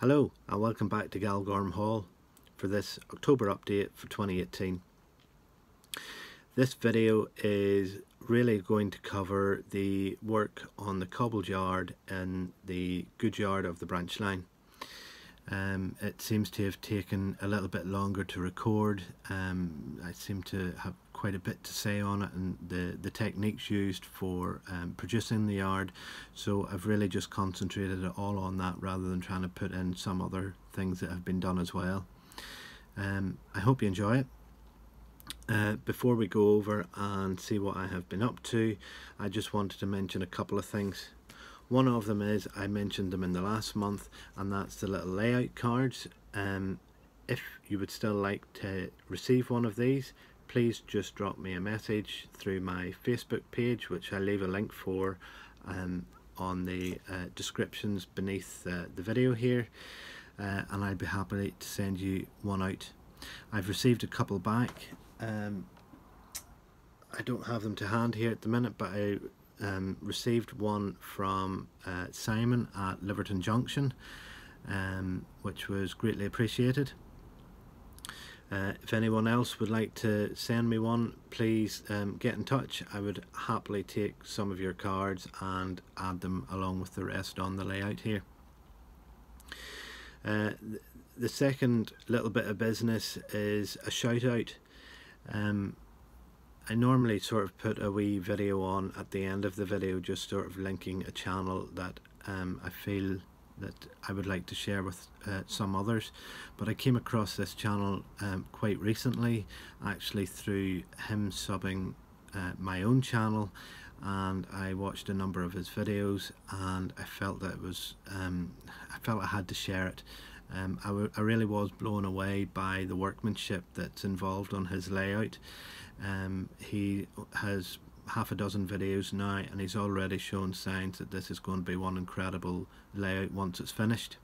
Hello and welcome back to Galgorm Hall for this October update for 2018. This video is really going to cover the work on the cobbled yard and the good yard of the branch line. It seems to have taken a little bit longer to record. I seem to have quite a bit to say on it and the techniques used for producing the yard, so I've really just concentrated it all on that rather than trying to put in some other things that have been done as well. I hope you enjoy it. Before we go over and see what I have been up to, I just wanted to mention a couple of things. One of them is I mentioned them in the last month, and that's the little layout cards. If you would still like to receive one of these, please just drop me a message through my Facebook page, which I leave a link for on the descriptions beneath the video here, and I'd be happy to send you one out. I've received a couple back. I don't have them to hand here at the minute, but I received one from Simon at Liverton Junction, which was greatly appreciated. If anyone else would like to send me one, please get in touch. I would happily take some of your cards and add them along with the rest on the layout here. The second little bit of business is a shout out. I normally sort of put a wee video on at the end of the video, just sort of linking a channel that I feel that I would like to share with some others, but I came across this channel quite recently, actually through him subbing my own channel, and I watched a number of his videos and I felt that it was, I felt I had to share it. I really was blown away by the workmanship that's involved on his layout. He has half a dozen videos now and he's already shown signs that this is going to be one incredible layout once it's finished.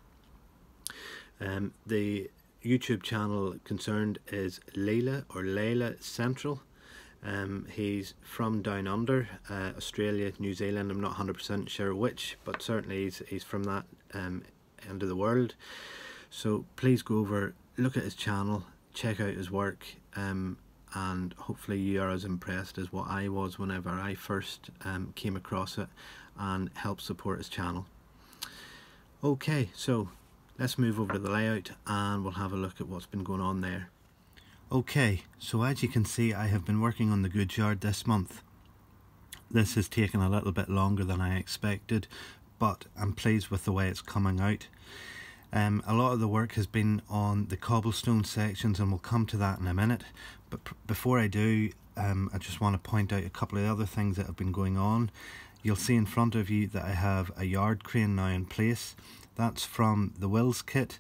The YouTube channel concerned is Leighla Central. He's from down under, Australia, New Zealand, I'm not 100% sure which, but certainly he's from that end of the world. So please go over, look at his channel, check out his work, and hopefully you are as impressed as what I was whenever I first came across it, and help support his channel. Okay, so let's move over to the layout and we'll have a look at what's been going on there. Okay, so as you can see, I have been working on the goods yard this month. This has taken a little bit longer than I expected, but I'm pleased with the way it's coming out. A lot of the work has been on the cobblestone sections, and we'll come to that in a minute. But before I do, I just want to point out a couple of other things that have been going on. You'll see in front of you that I have a yard crane now in place. That's from the Wills kit,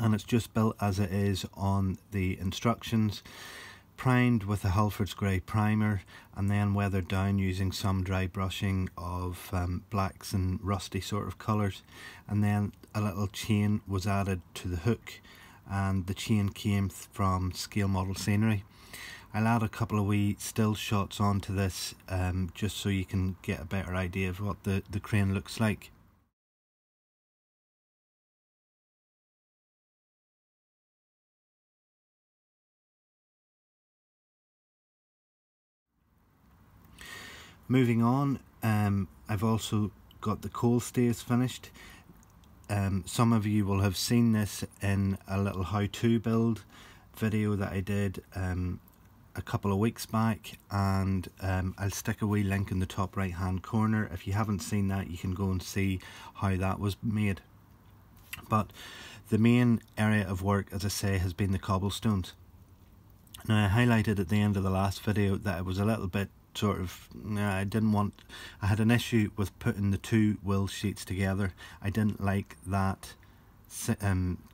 and it's just built as it is on the instructions, primed with a Halfords grey primer and then weathered down using some dry brushing of blacks and rusty sort of colours, and then a little chain was added to the hook, and the chain came from Scale Model Scenery. I'll add a couple of wee still shots onto this just so you can get a better idea of what the crane looks like. Moving on, I've also got the coal stays finished. Some of you will have seen this in a little how-to build video that I did a couple of weeks back, and I'll stick a wee link in the top right hand corner. If you haven't seen that, you can go and see how that was made. But the main area of work, as I say, has been the cobblestones. Now, I highlighted at the end of the last video that it was a little bit sort of, I had an issue with putting the two Wills sheets together. I didn't like that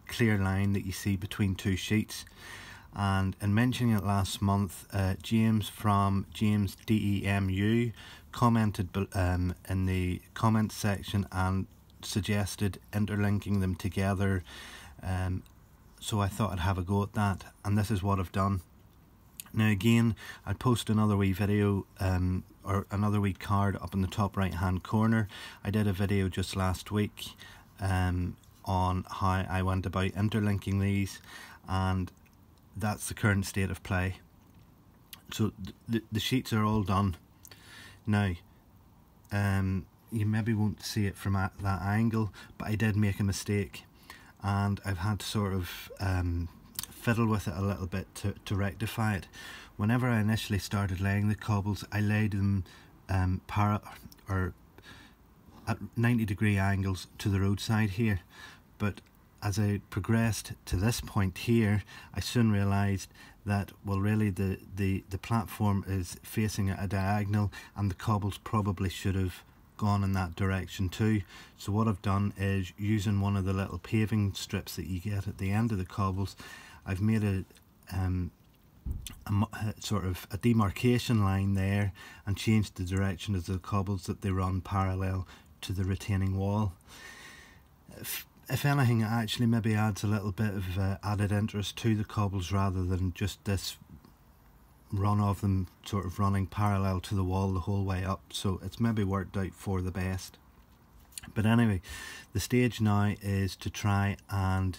clear line that you see between two sheets, and in mentioning it last month, James from James DEMU commented in the comments section and suggested interlinking them together, so I thought I'd have a go at that, and this is what I've done. Now again, I'll post another wee video or another wee card up in the top right hand corner. I did a video just last week on how I went about interlinking these, and that's the current state of play. So the sheets are all done now. You maybe won't see it from that angle, but I did make a mistake, and I've had to sort of fiddle with it a little bit to rectify it. Whenever I initially started laying the cobbles, I laid them at 90-degree angles to the roadside here, but as I progressed to this point here, I soon realised that, well, really the platform is facing at a diagonal, and the cobbles probably should have gone in that direction too. So what I've done is, using one of the little paving strips that you get at the end of the cobbles, I've made a sort of demarcation line there and changed the direction of the cobbles that they run parallel to the retaining wall. If anything, it actually maybe adds a little bit of added interest to the cobbles, rather than just this run of them sort of running parallel to the wall the whole way up. So it's maybe worked out for the best. But anyway, the stage now is to try and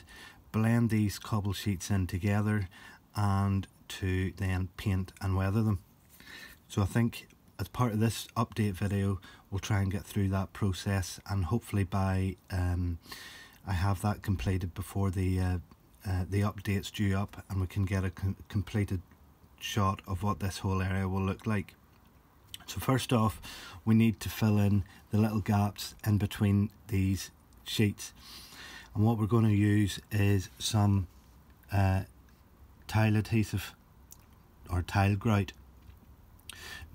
blend these cobble sheets in together and to then paint and weather them. So I think as part of this update video, we'll try and get through that process, and hopefully by I have that completed before the update's due up, and we can get a completed shot of what this whole area will look like. So first off, we need to fill in the little gaps in between these sheets, and what we're going to use is some tile adhesive or tile grout.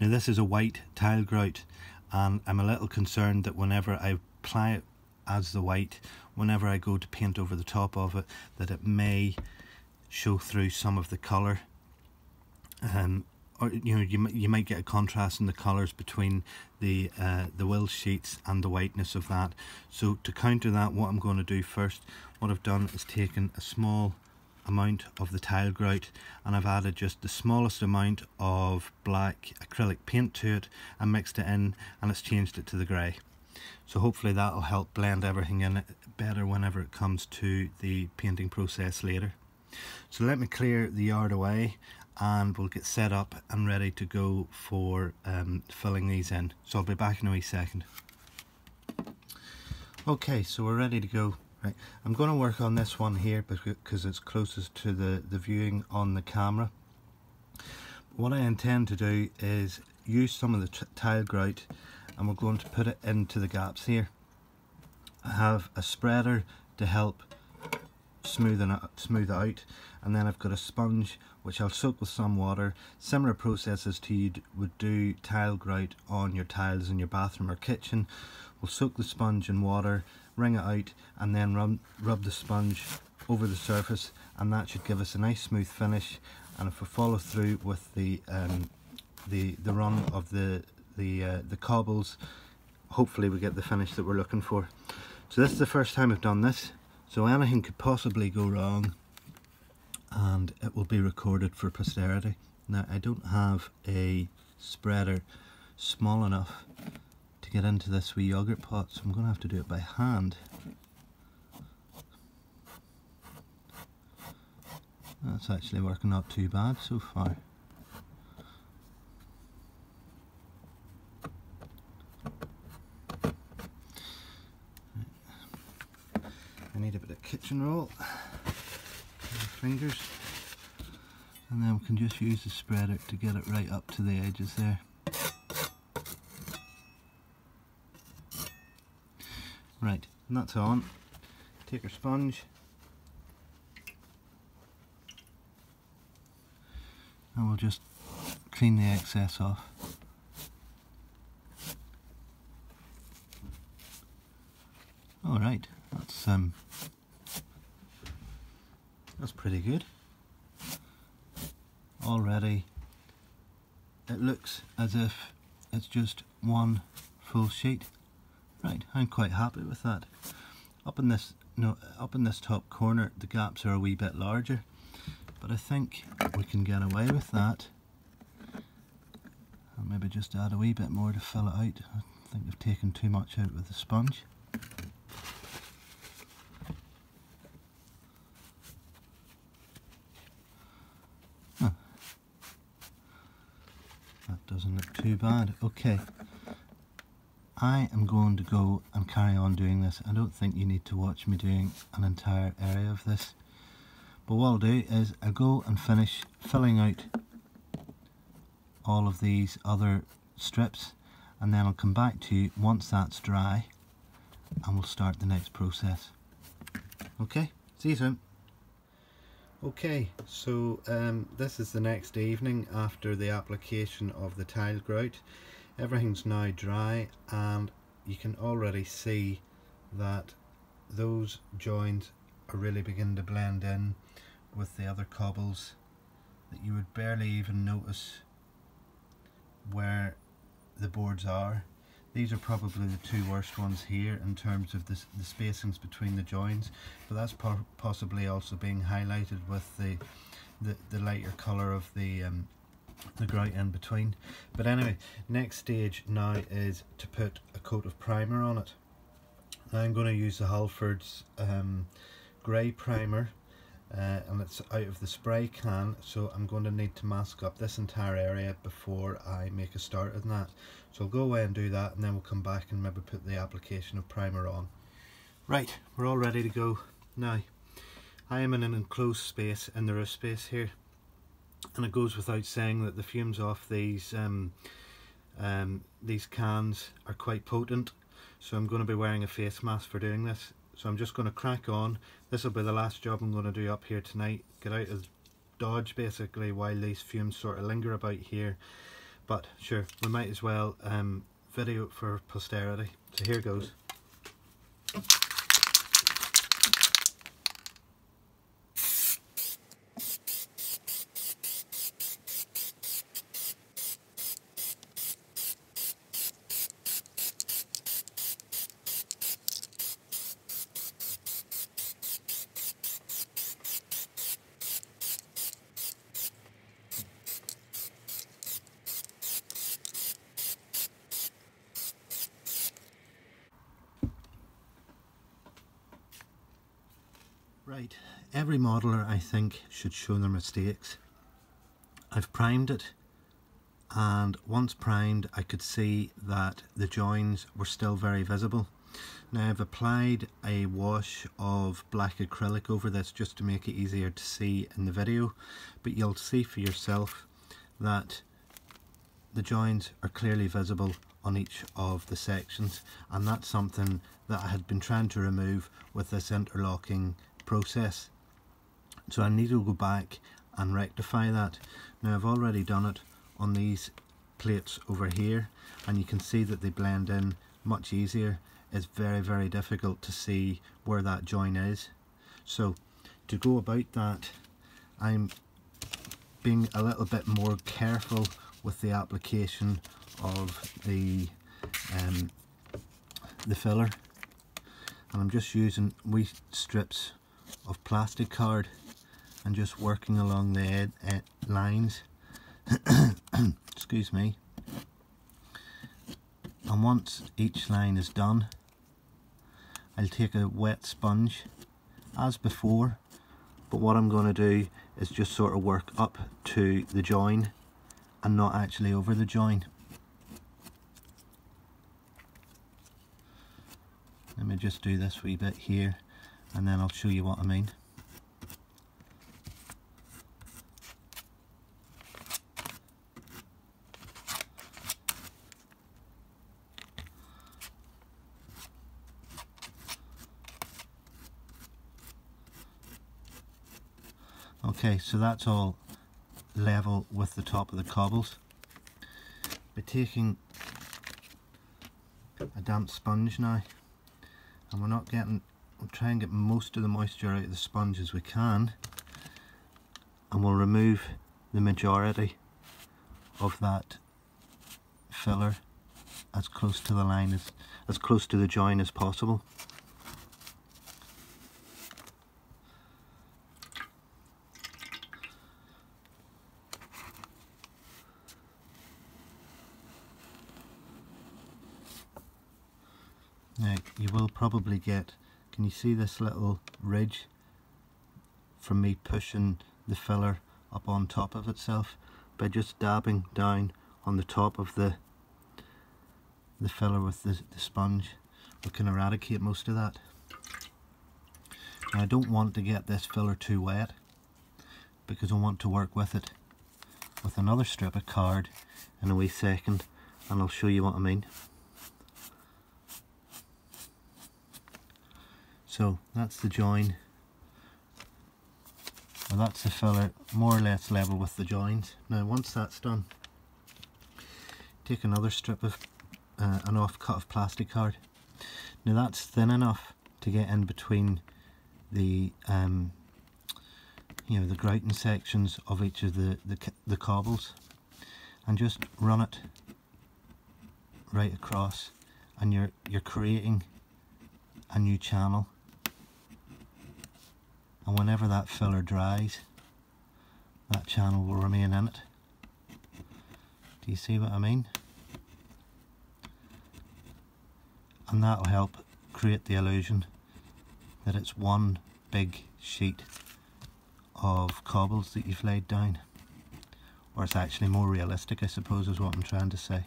Now this is a white tile grout, and I'm a little concerned that whenever I apply it as the white, whenever I go to paint over the top of it, that it may show through some of the colour, or you know, you might get a contrast in the colours between the Wills sheets and the whiteness of that. So to counter that, what I'm going to do first, what I've done is taken a small amount of the tile grout, and I've added just the smallest amount of black acrylic paint to it and mixed it in, and it's changed it to the grey. So hopefully that'll help blend everything in better whenever it comes to the painting process later. So let me clear the yard away and we'll get set up and ready to go for filling these in. So I'll be back in a wee second. Okay, so we're ready to go. Right, I'm going to work on this one here because it's closest to the viewing on the camera. What I intend to do is use some of the tile grout, and we're going to put it into the gaps here. I have a spreader to help smooth it out, and then I've got a sponge which I'll soak with some water. Similar processes to you would do tile grout on your tiles in your bathroom or kitchen. We'll soak the sponge in water, wring it out, and then rub the sponge over the surface, and that should give us a nice smooth finish. And if we follow through with the run of the cobbles, hopefully we get the finish that we're looking for. So this is the first time I've done this, so anything could possibly go wrong, and it will be recorded for posterity. Now I don't have a spreader small enough to get into this wee yoghurt pot, so I'm going to have to do it by hand. That's actually working not too bad so far. I need a bit of kitchen roll, fingers, and then we can just use the spreader to get it right up to the edges there. Right, and that's on. Take our sponge, and we'll just clean the excess off. All right, that's pretty good. Already, it looks as if it's just one full sheet. Right, I'm quite happy with that. Up in this top corner, the gaps are a wee bit larger, but I think we can get away with that. I'll maybe just add a wee bit more to fill it out. I think I've taken too much out with the sponge. too bad. Okay, I am going to go and carry on doing this. I don't think you need to watch me doing an entire area of this. But what I'll do is I'll go and finish filling out all of these other strips, and then I'll come back to you once that's dry and we'll start the next process. Okay, see you soon. Okay, so this is the next evening after the application of the tile grout. Everything's now dry and you can already see that those joins are really beginning to blend in with the other cobbles, that you would barely even notice where the boards are. These are probably the two worst ones here in terms of the spacings between the joins, but that's possibly also being highlighted with the lighter colour of the grout in between. But anyway, next stage now is to put a coat of primer on it. I'm going to use the Halfords grey primer, and it's out of the spray can, so I'm going to need to mask up this entire area before I make a start on that. So I'll go away and do that, and then we'll come back and maybe put the application of primer on. Right, we're all ready to go. Now, I am in an enclosed space in the roof space here, and it goes without saying that the fumes off these cans are quite potent, so I'm going to be wearing a face mask for doing this. So I'm just going to crack on. This will be the last job I'm going to do up here tonight. Get out of Dodge basically while these fumes sort of linger about here. But sure, we might as well video it for posterity. So here goes. Right, every modeller I think should show their mistakes. I've primed it, and once primed I could see that the joins were still very visible. Now I've applied a wash of black acrylic over this just to make it easier to see in the video, but you'll see for yourself that the joins are clearly visible on each of the sections, and that's something that I had been trying to remove with this interlocking process. So I need to go back and rectify that. Now I've already done it on these plates over here, and you can see that they blend in much easier. It's very, very difficult to see where that join is. So to go about that, I'm being a little bit more careful with the application of the filler, and I'm just using wee strips of plastic card and just working along the lines excuse me. And once each line is done, I'll take a wet sponge as before, but what I'm going to do is just sort of work up to the join and not actually over the join. Let me just do this wee bit here, and then I'll show you what I mean. Okay, so that's all level with the top of the cobbles. We're taking a damp sponge now, and we'll try and get most of the moisture out of the sponge as we can, and we'll remove the majority of that filler as close to the line as close to the join as possible. Now you will probably get, can you see this little ridge from me pushing the filler up on top of itself? By just dabbing down on the top of the filler with the sponge, we can eradicate most of that. Now I don't want to get this filler too wet, because I want to work with it with another strip of card in a wee second, and I'll show you what I mean. So that's the join, well, that's the filler more or less level with the joins. Now once that's done, take another strip of an off cut of plastic card. Now that's thin enough to get in between the you know, the grouting sections of each of the cobbles, and just run it right across, and you're creating a new channel. And whenever that filler dries, that channel will remain in it. Do you see what I mean? And that will help create the illusion that it's one big sheet of cobbles that you've laid down. Or it's actually more realistic, I suppose, is what I'm trying to say.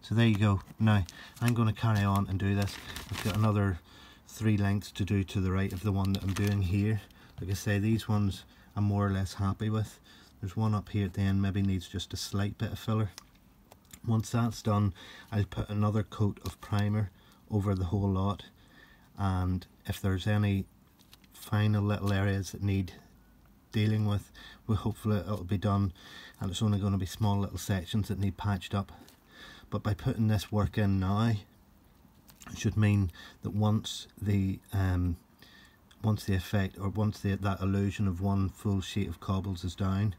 So there you go. Now I'm going to carry on and do this. I've got another 3 lengths to do to the right of the one that I'm doing here. Like I say, these ones I'm more or less happy with. There's one up here at the end, maybe needs just a slight bit of filler. Once that's done, I'll put another coat of primer over the whole lot, and if there's any final little areas that need dealing with, well, hopefully it'll be done, and it's only going to be small little sections that need patched up. But by putting this work in now, it should mean that once the effect, or once that illusion of one full sheet of cobbles is down,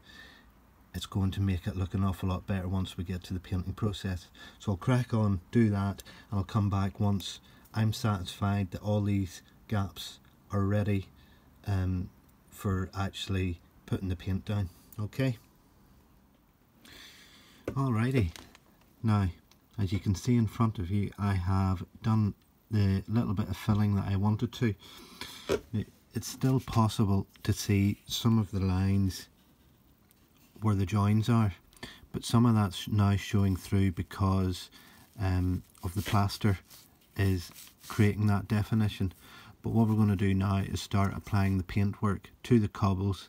it's going to make it look an awful lot better once we get to the painting process. So I'll crack on, do that, and I'll come back once I'm satisfied that all these gaps are ready for actually putting the paint down. Okay? Alrighty. Now, as you can see in front of you, I have done the little bit of filling that I wanted to. It's still possible to see some of the lines where the joins are, but some of that's now showing through because of the plaster is creating that definition. But what we're going to do now is start applying the paintwork to the cobbles,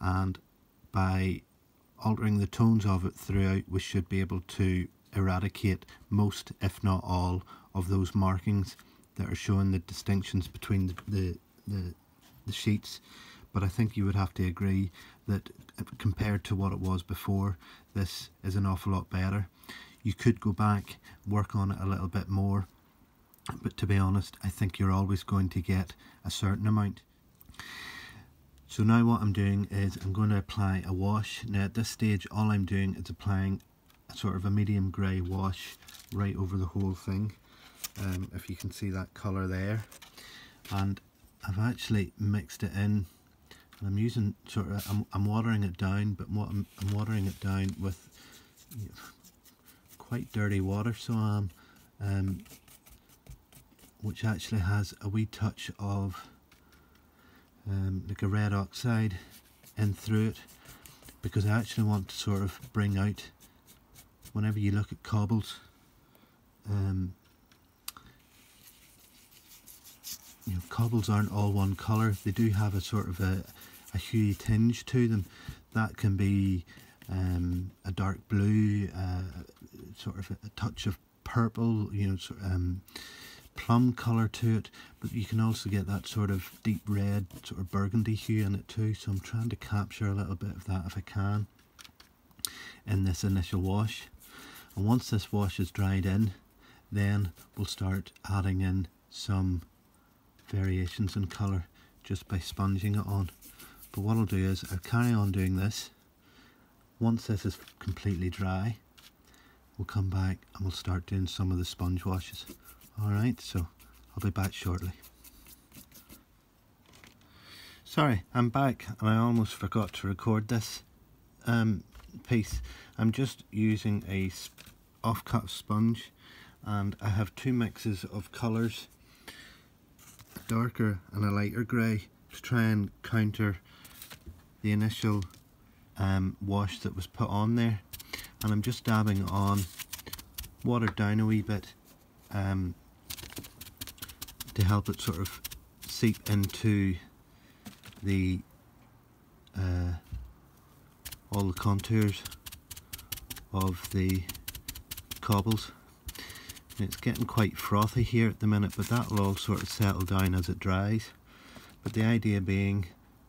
and by altering the tones of it throughout, we should be able to eradicate most, if not all, of those markings that are showing the distinctions between the sheets. But I think you would have to agree that compared to what it was before, this is an awful lot better. You could go back, work on it a little bit more, but to be honest, I think you're always going to get a certain amount. So now what I'm doing is I'm going to apply a wash. Now at this stage, all I'm doing is applying a sort of a medium grey wash right over the whole thing, if you can see that colour there. And I've actually mixed it in, and I'm using sort of, I'm watering it down, but what I'm watering it down with, you know, quite dirty water, so I'm, which actually has a wee touch of like a red oxide in through it, because I actually want to sort of bring out, whenever you look at cobbles, you know, cobbles aren't all one colour. They do have a sort of a huey tinge to them. That can be a dark blue, sort of a touch of purple, you know, sort of, plum colour to it, but you can also get that sort of deep red, sort of burgundy hue in it too. So I'm trying to capture a little bit of that if I can in this initial wash. And once this wash is dried in, then we'll start adding in some variations in colour just by sponging it on. But what I'll do is I'll carry on doing this. Once this is completely dry, we'll come back and we'll start doing some of the sponge washes. Alright, so I'll be back shortly. Sorry, I'm back, and I almost forgot to record this piece. I'm just using a off-cut sponge, and I have 2 mixes of colours, a darker and a lighter grey, to try and counter the initial wash that was put on there, and I'm just dabbing on, watered down a wee bit to help it sort of seep into the all the contours of the cobbles. And it's getting quite frothy here at the minute, but that'll all sort of settle down as it dries. But the idea being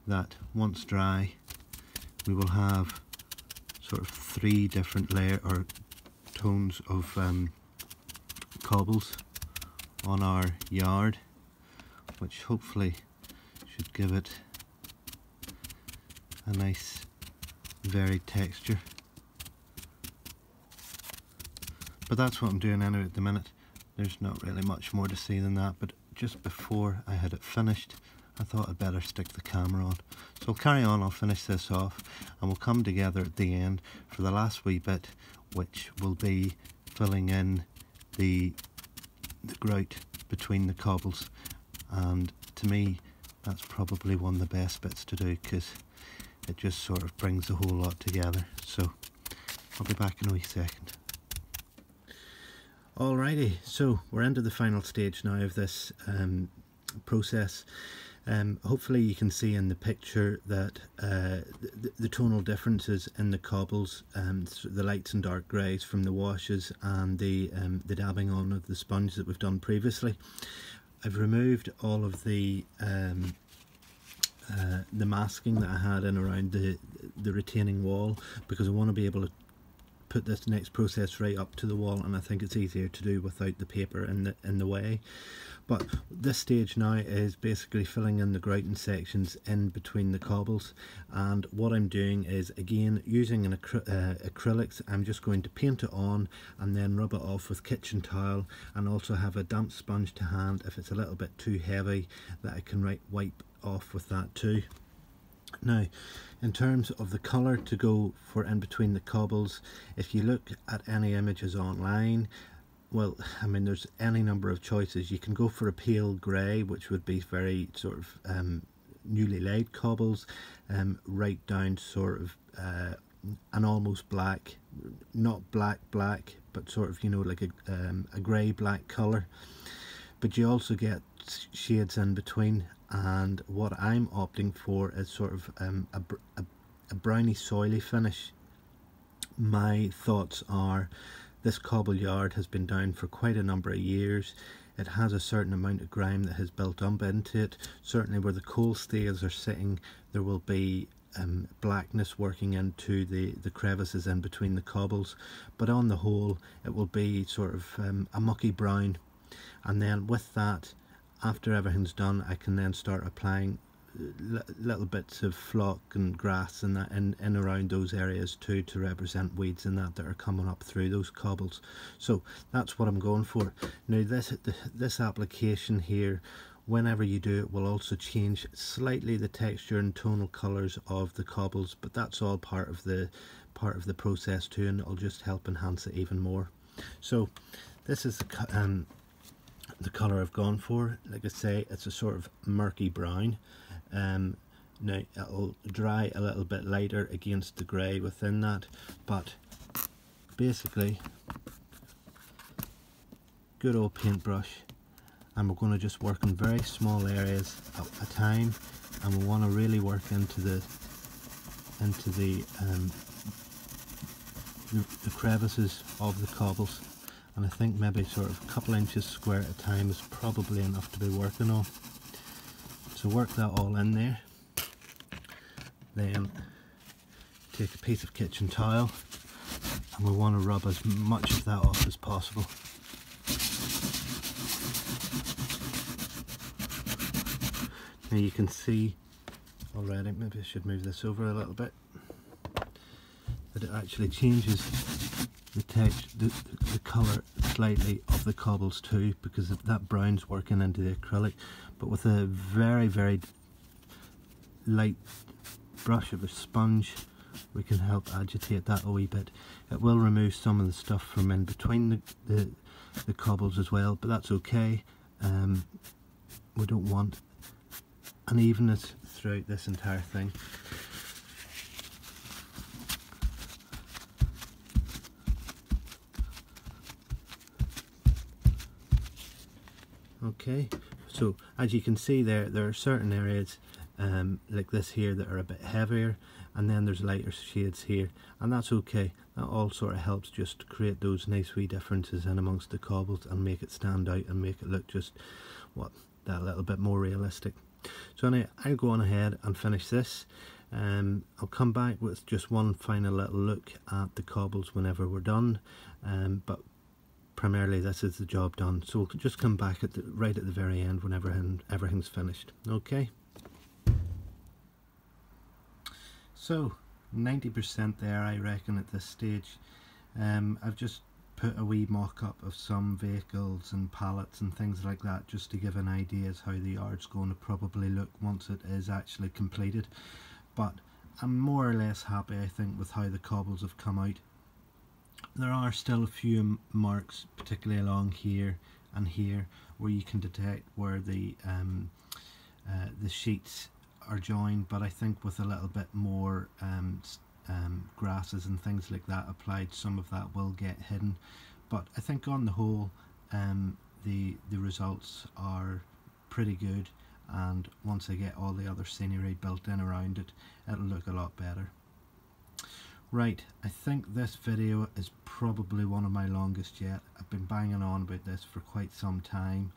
that once dry, we will have sort of three different layer or tones of cobbles on our yard, which hopefully should give it a nice varied texture. But that's what I'm doing anyway at the minute. There's not really much more to see than that, but just before I had it finished, I thought I'd better stick the camera on. So I'll carry on, I'll finish this off, and we'll come together at the end for the last wee bit, which will be filling in the grout between the cobbles. And to me, that's probably one of the best bits to do, because it just sort of brings the whole lot together. So I'll be back in a wee second. Alrighty, so we're into the final stage now of this process. Hopefully you can see in the picture that the tonal differences in the cobbles, the lights and dark greys from the washes and the dabbing on of the sponge that we've done previously. I've removed all of the masking that I had in around the retaining wall, because I want to be able to put this next process right up to the wall, and I think it's easier to do without the paper in the way. But this stage now is basically filling in the grouting sections in between the cobbles, and what I'm doing is, again, using an acrylics, I'm just going to paint it on and then rub it off with kitchen towel, and also have a damp sponge to hand if it's a little bit too heavy that I can wipe off with that too. Now, in terms of the colour to go for in between the cobbles, if you look at any images online, well, I mean, there's any number of choices. You can go for a pale grey, which would be very sort of newly laid cobbles, right down sort of an almost black, not black black, but sort of, you know, like a grey black colour. But you also get shades in between, and what I'm opting for is sort of a browny soily finish. My thoughts are, this cobble yard has been down for quite a number of years. It has a certain amount of grime that has built up into it. Certainly where the coal staves are sitting, there will be blackness working into the crevices in between the cobbles, but on the whole it will be sort of a mucky brown. And then with that, after everything's done, I can then start applying little bits of flock and grass and that in around those areas too, to represent weeds and that are coming up through those cobbles. So that's what I'm going for. Now this application here, whenever you do it, will also change slightly the texture and tonal colours of the cobbles, but that's all part of the process too, and it'll just help enhance it even more. So this is the colour I've gone for. Like I say, it's a sort of murky brown. Now it'll dry a little bit lighter against the grey within that, but basically good old paintbrush, and we're going to just work in very small areas at a time, and we want to really work into the crevices of the cobbles. And I think maybe sort of a couple inches square at a time is probably enough to be working on. So work that all in there. Then take a piece of kitchen towel, and we want to rub as much of that off as possible. Now you can see already, maybe I should move this over a little bit, that it actually changes the texture, the colour slightly of the cobbles too, because of that brown's working into the acrylic. But with a very, very light brush of a sponge, we can help agitate that a wee bit. It will remove some of the stuff from in between the cobbles as well, but that's okay. We don't want unevenness throughout this entire thing. Okay, so as you can see there are certain areas like this here that are a bit heavier, and then there's lighter shades here, and that's okay. That all sort of helps just to create those nice wee differences in amongst the cobbles and make it stand out and make it look just that little bit more realistic. So anyway, I'll go on ahead and finish this. I'll come back with just one final little look at the cobbles whenever we're done, but primarily this is the job done, so we'll just come back at the, right at the very end whenever everything's finished. Okay, so 90% there I reckon at this stage. I've just put a wee mock-up of some vehicles and pallets and things like that just to give an idea as how the yard's going to probably look once it is actually completed. But I'm more or less happy, I think, with how the cobbles have come out. There are still a few marks, particularly along here and here, where you can detect where the sheets are joined, but I think with a little bit more grasses and things like that applied, some of that will get hidden. But I think on the whole the results are pretty good, and once I get all the other scenery built in around it, it'll look a lot better. Right, I think this video is probably one of my longest yet. I've been banging on about this for quite some time.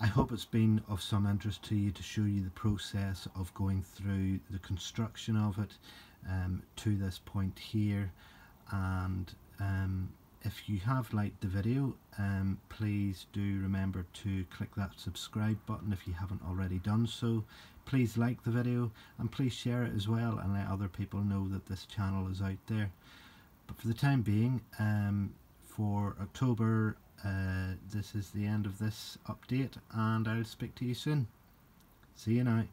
I hope it's been of some interest to you, to show you the process of going through the construction of it to this point here. And if you have liked the video, please do remember to click that subscribe button if you haven't already done so. Please like the video and please share it as well, and let other people know that this channel is out there. But for the time being, for October, this is the end of this update, and I'll speak to you soon. See you now.